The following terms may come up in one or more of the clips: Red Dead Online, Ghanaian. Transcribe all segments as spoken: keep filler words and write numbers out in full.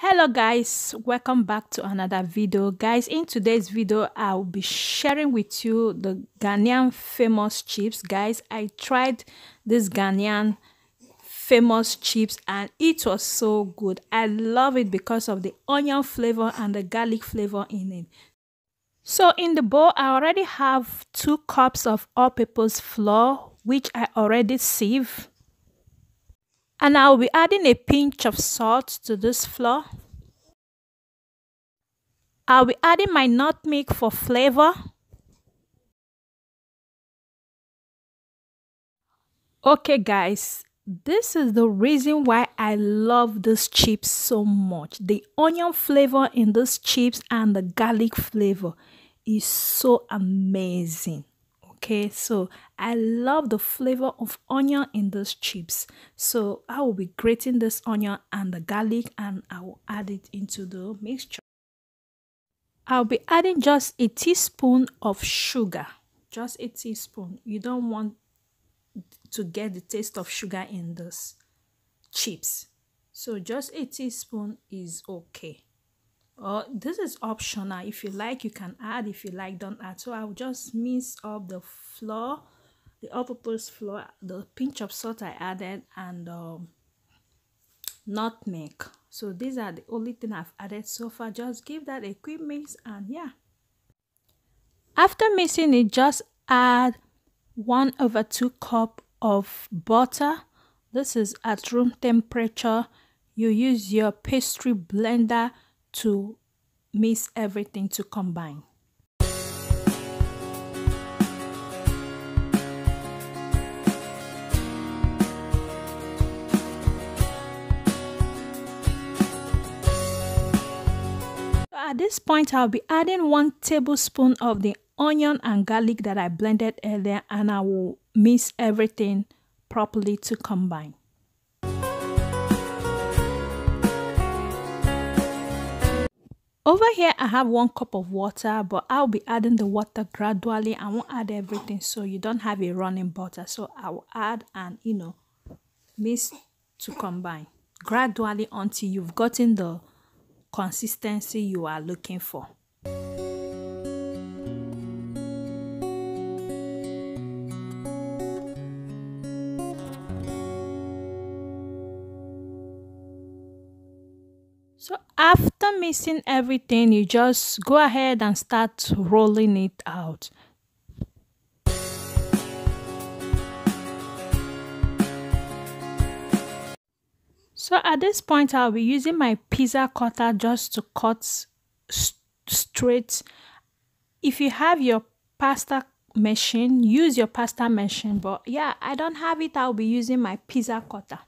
Hello guys, welcome back to another video. Guys, in today's video I'll be sharing with you the Ghanaian famous chips. Guys, I tried this Ghanaian famous chips and it was so good. I love it because of the onion flavor and the garlic flavor in it. So in the bowl I already have two cups of all-purpose flour, which I already sieved. And I'll be adding a pinch of salt to this flour. I'll be adding my nutmeg for flavor. Okay guys, this is the reason why I love these chips so much. The onion flavor in these chips and the garlic flavor is so amazing. Okay, so I love the flavor of onion in those chips. So I will be grating this onion and the garlic and I will add it into the mixture. I'll be adding just a teaspoon of sugar. Just a teaspoon. You don't want to get the taste of sugar in those chips. So just a teaspoon is okay. Oh, this is optional. If you like, you can add. If you like, don't add. So I'll just mix up the flour, the all-purpose flour, the pinch of salt I added, and um, nutmeg. So these are the only thing I've added so far. Just give that a quick mix, and yeah. After mixing it, just add one over two cup of butter. This is at room temperature. You use your pastry blender to mix everything to combine. At this point, I'll be adding one tablespoon of the onion and garlic that I blended earlier, and I will mix everything properly to combine. Over here, I have one cup of water, but I'll be adding the water gradually. I won't add everything, so you don't have a running butter. So I'll add and, you know, mix to combine gradually until you've gotten the consistency you are looking for. So after mixing everything, you just go ahead and start rolling it out. So at this point, I'll be using my pizza cutter just to cut straight. If you have your pasta machine, use your pasta machine. But yeah, I don't have it. I'll be using my pizza cutter.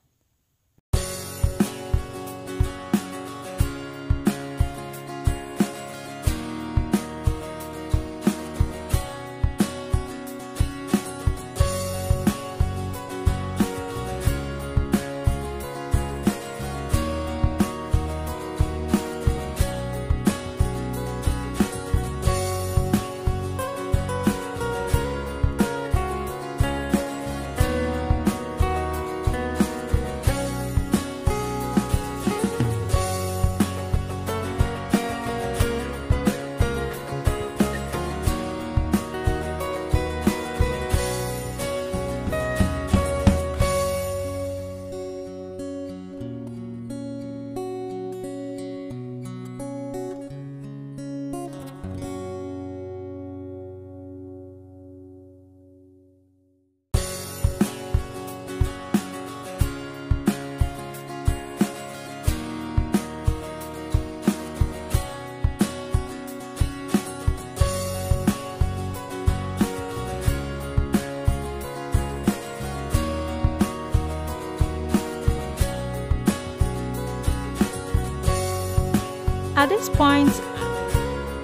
At this point,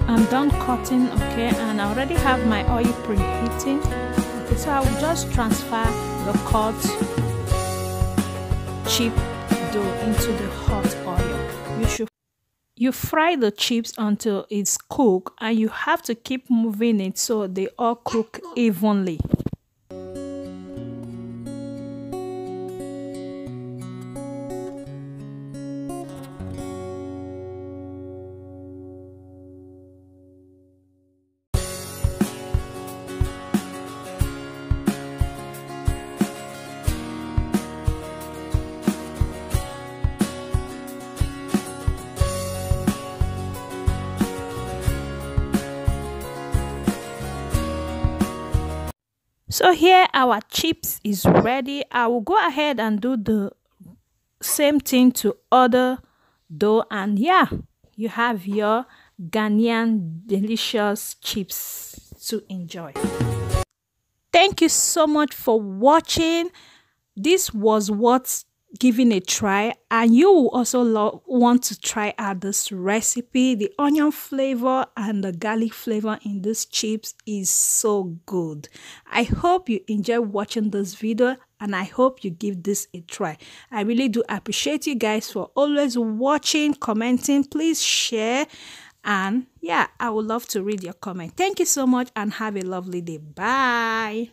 I'm done cutting, okay, and I already have my oil preheating. Okay, so I will just transfer the cut chip dough into the hot oil. You should you fry the chips until it's cooked, and you have to keep moving it so they all cook evenly. So here our chips is ready. I will go ahead and do the same thing to other dough, and yeah, you have your Ghanaian delicious chips to enjoy. Thank you so much for watching. This was worth giving a try, and you will also love, want to try out this recipe. The onion flavor and the garlic flavor in these chips is so good. I hope you enjoy watching this video, and I hope you give this a try. I really do appreciate you guys for always watching, commenting. Please share, and yeah, I would love to read your comment. Thank you so much and have a lovely day. Bye.